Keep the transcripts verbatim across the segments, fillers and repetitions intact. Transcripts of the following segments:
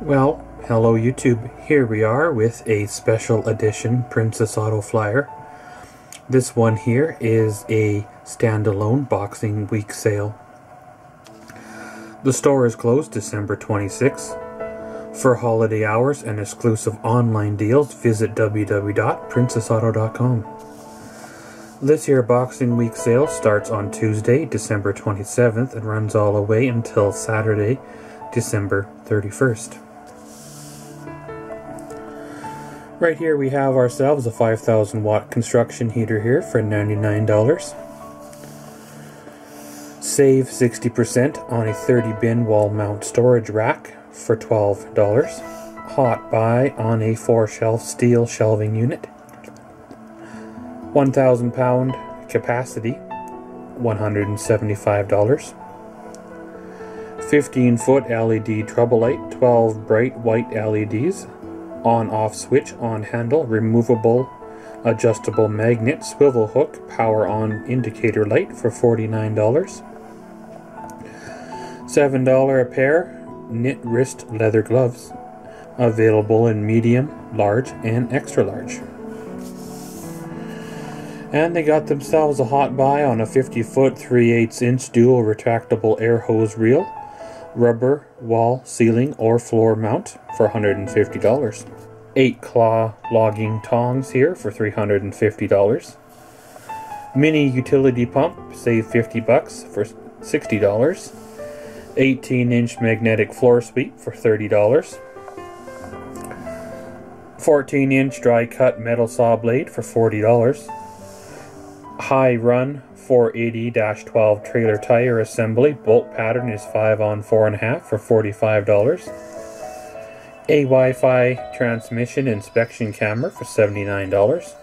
Well, hello YouTube. Here we are with a special edition Princess Auto flyer. This one here is a standalone Boxing Week sale. The store is closed December twenty-sixth. For holiday hours and exclusive online deals, visit w w w dot princess auto dot com. This here Boxing Week sale starts on Tuesday, December twenty-seventh and runs all the way until Saturday, December thirty-first. Right here we have ourselves a five thousand watt construction heater here for ninety-nine dollars. Save sixty percent on a thirty bin wall mount storage rack for twelve dollars. Hot buy on a four shelf steel shelving unit. one thousand pound capacity, one hundred seventy-five dollars. fifteen foot L E D trouble light, twelve bright white L E Ds. On-off switch, on handle, removable, adjustable magnet, swivel hook, power on indicator light for forty-nine dollars. seven dollars a pair, knit wrist leather gloves, available in medium, large, and extra large. And they got themselves a hot buy on a fifty foot three eighths inch dual retractable air hose reel, rubber wall, ceiling, or floor mount for one hundred fifty dollars. eight claw logging tongs here for three hundred fifty dollars. Mini utility pump, save fifty bucks for sixty dollars. eighteen inch magnetic floor sweep for thirty dollars. fourteen inch dry cut metal saw blade for forty dollars. High run four eighty dash twelve trailer tire assembly, bolt pattern is five on four and a half for forty-five dollars. A Wi-Fi transmission inspection camera for seventy-nine dollars.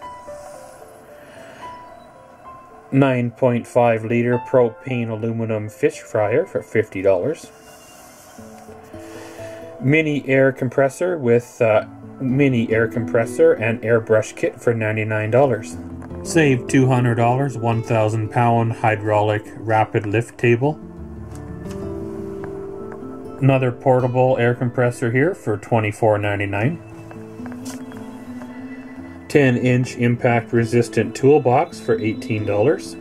nine point five liter propane aluminum fish fryer for fifty dollars. Mini air compressor with uh, mini air compressor and airbrush kit for ninety-nine dollars. Save two hundred dollars, one thousand pound hydraulic rapid lift table. Another portable air compressor here for twenty-four ninety-nine. ten inch impact resistant toolbox for eighteen dollars.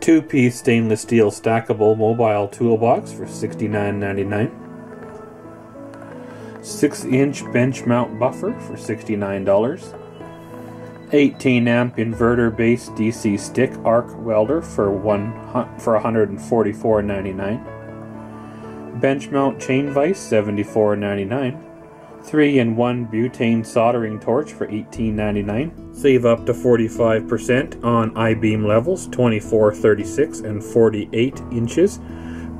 Two-piece stainless steel stackable mobile toolbox for sixty-nine ninety-nine. six inch bench mount buffer for sixty-nine dollars. eighteen amp inverter based D C stick arc welder for one for one hundred forty-four ninety-nine. Bench mount chain vise seventy-four ninety-nine. three in one butane soldering torch for eighteen ninety-nine. Save up to forty-five percent on I-beam levels twenty-four, thirty-six, and forty-eight inches.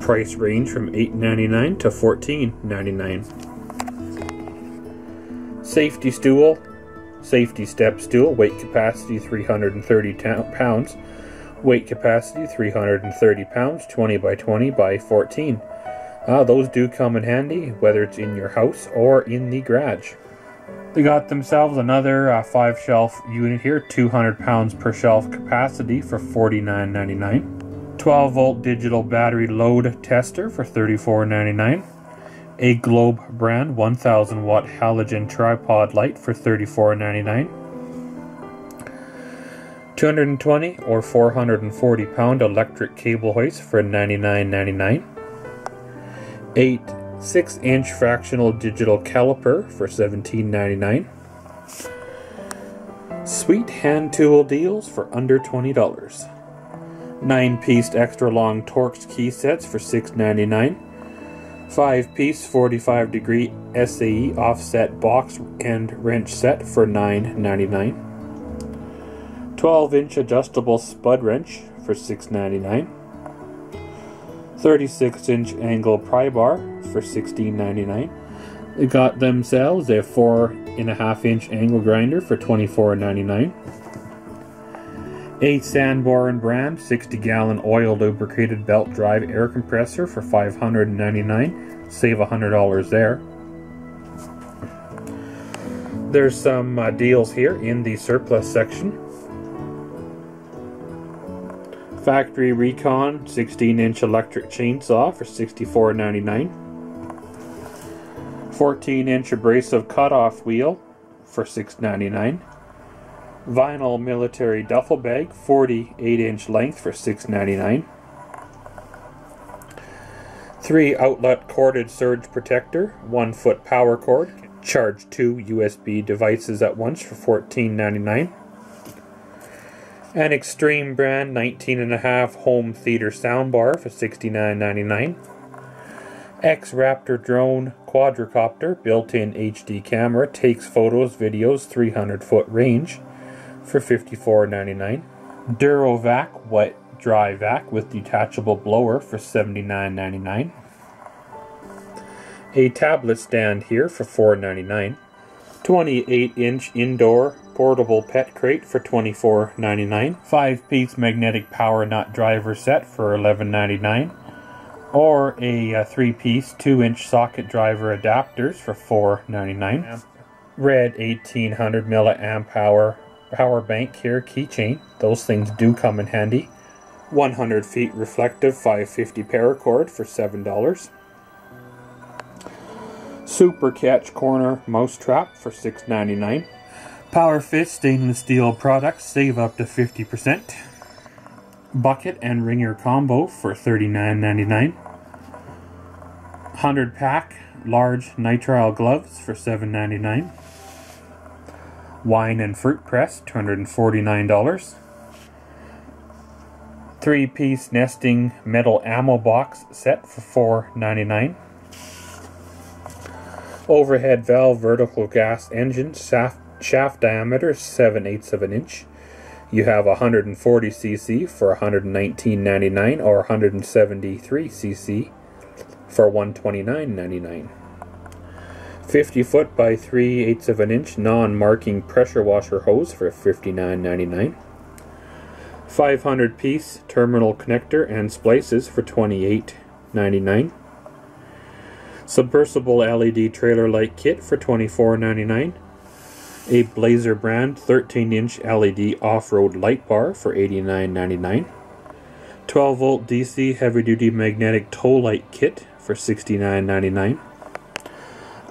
Price range from eight ninety-nine to fourteen ninety-nine. Safety stool. Safety step stool, weight capacity three hundred thirty pounds, weight capacity three hundred thirty pounds, twenty by twenty by fourteen. Uh, those do come in handy, whether it's in your house or in the garage. They got themselves another uh, five shelf unit here, two hundred pounds per shelf capacity for forty-nine ninety-nine. twelve volt digital battery load tester for thirty-four ninety-nine. A Globe brand one thousand watt halogen tripod light for thirty-four ninety-nine. two hundred twenty or four hundred forty pound electric cable hoist for ninety-nine ninety-nine. eight six inch fractional digital caliper for seventeen ninety-nine. Sweet hand tool deals for under twenty dollars. nine piece extra long Torx key sets for six ninety-nine. five piece forty-five degree S A E offset box and wrench set for nine ninety-nine. twelve inch adjustable spud wrench for six ninety-nine. thirty-six inch angle pry bar for sixteen ninety-nine. They got themselves a four and a half inch angle grinder for twenty-four ninety-nine. A Sanborn brand sixty gallon oil lubricated belt drive air compressor for five ninety-nine. Save one hundred dollars there. There's some uh, deals here in the surplus section. Factory Recon sixteen inch electric chainsaw for sixty-four ninety-nine. fourteen inch abrasive cutoff wheel for six ninety-nine. Vinyl military duffel bag, forty-eight inch length for six ninety-nine. Three outlet corded surge protector, one foot power cord. Charge two U S B devices at once for fourteen ninety-nine. An Extreme brand nineteen and a half home theater soundbar for sixty-nine ninety-nine. X Raptor drone quadricopter, built-in H D camera, takes photos, videos, three hundred foot range for fifty-four ninety-nine. Durovac wet dry vac with detachable blower for seventy-nine ninety-nine. A tablet stand here for four ninety-nine. twenty-eight inch indoor portable pet crate for twenty-four ninety-nine. five piece magnetic power nut driver set for eleven ninety-nine. Or a uh, three piece two inch socket driver adapters for four ninety-nine. Red eighteen hundred milliamp hour power bank here, keychain. Those things do come in handy. one hundred feet reflective five fifty paracord for seven dollars. Super catch corner mouse trap for six ninety-nine. PowerFist stainless steel products save up to fifty percent. Bucket and ringer combo for thirty-nine ninety-nine. one hundred pack large nitrile gloves for seven ninety-nine. Wine and fruit press, two hundred forty-nine dollars. Three piece nesting metal ammo box set for four ninety-nine. Overhead valve vertical gas engine, shaft, shaft diameter seven eighths of an inch. You have one hundred forty c c for one nineteen ninety-nine or one seventy-three c c for one twenty-nine ninety-nine. fifty foot by three eighths of an inch non-marking pressure washer hose for fifty-nine ninety-nine. five hundred piece terminal connector and splices for twenty-eight ninety-nine. Submersible L E D trailer light kit for twenty-four ninety-nine. A Blazer brand thirteen inch L E D off-road light bar for eighty-nine ninety-nine. twelve volt D C heavy-duty magnetic tow light kit for sixty-nine ninety-nine.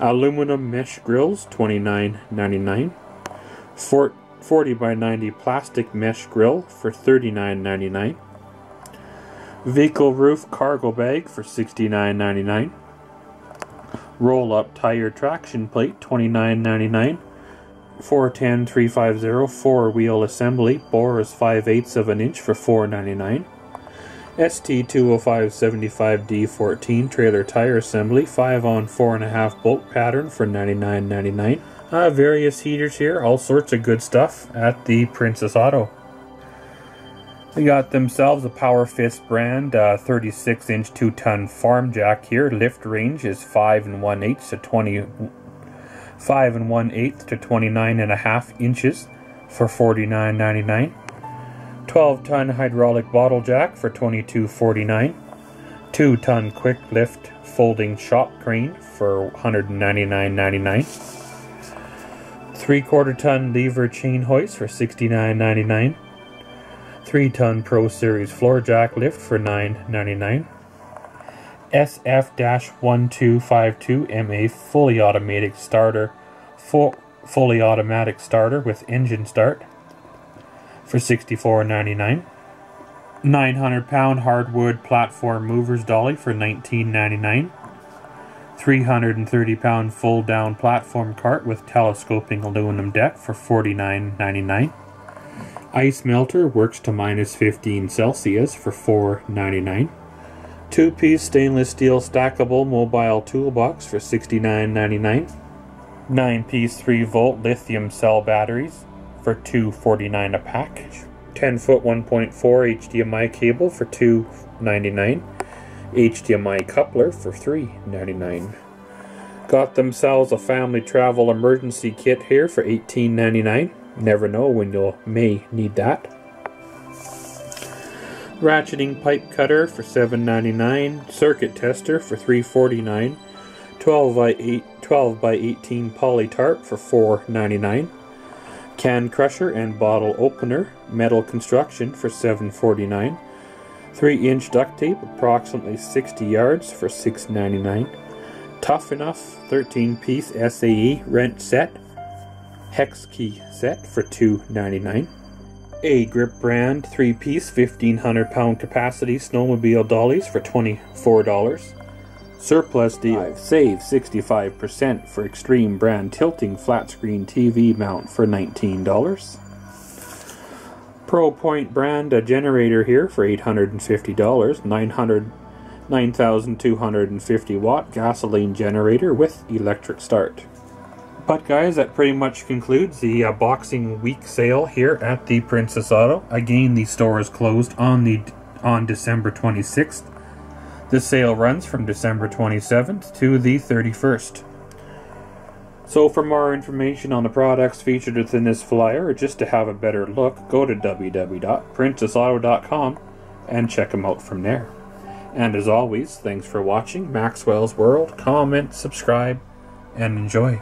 Aluminum mesh grills, twenty-nine ninety-nine. forty by ninety plastic mesh grill for thirty-nine ninety-nine. Vehicle roof cargo bag for sixty-nine ninety-nine. Roll-up tire traction plate, twenty-nine ninety-nine. four ten three fifty four-wheel assembly, borers five eighths of an inch for four ninety-nine. S T two oh five seventy-five D fourteen trailer tire assembly, five on four point five bolt pattern for ninety-nine ninety-nine. Uh, various heaters here, all sorts of good stuff at the Princess Auto. They got themselves a PowerFist brand uh, thirty-six inch two ton farm jack here. Lift range is five and one eighth to twenty, five and one eighth to twenty-nine and a half inches for forty-nine ninety-nine. twelve ton hydraulic bottle jack for twenty-two forty-nine. two ton quick lift folding shop crane for one ninety-nine ninety-nine. three quarter ton lever chain hoist for sixty-nine ninety-nine. three ton Pro Series floor jack lift for nine ninety-nine. S F twelve fifty-two M A fully automatic starter, full, fully automatic starter with engine start for sixty-four ninety-nine. nine hundred pound hardwood platform movers dolly for nineteen ninety-nine. three hundred thirty pound fold down platform cart with telescoping aluminum deck for forty-nine ninety-nine. Ice melter works to minus fifteen Celsius for four ninety-nine. Two piece stainless steel stackable mobile toolbox for sixty-nine ninety-nine. nine piece three volt lithium cell batteries for two forty-nine a pack. ten foot one point four H D M I cable for two ninety-nine. H D M I coupler for three ninety-nine. Got themselves a family travel emergency kit here for eighteen ninety-nine. Never know when you may need that. Ratcheting pipe cutter for seven ninety-nine. Circuit tester for three forty-nine. twelve by eighteen poly tarp for four ninety-nine. Can crusher and bottle opener, metal construction for seven forty-nine. three inch duct tape, approximately sixty yards for six ninety-nine. Tough Enough thirteen piece S A E wrench set, hex key set for two ninety-nine. A Grip brand three piece fifteen hundred pound capacity snowmobile dollies for twenty-four dollars. Surplus deal, save sixty-five percent for Extreme brand tilting flat screen T V mount for nineteen dollars. Pro Point brand a generator here for eight hundred fifty dollars, nine thousand two hundred fifty watt gasoline generator with electric start. But guys, that pretty much concludes the uh, Boxing Week sale here at the Princess Auto. Again, the store is closed on the on December twenty-sixth. The sale runs from December twenty-seventh to the thirty-first. So for more information on the products featured within this flyer, or just to have a better look, go to w w w dot princess auto dot com and check them out from there. And as always, thanks for watching Maxwell's World. Comment, subscribe, and enjoy.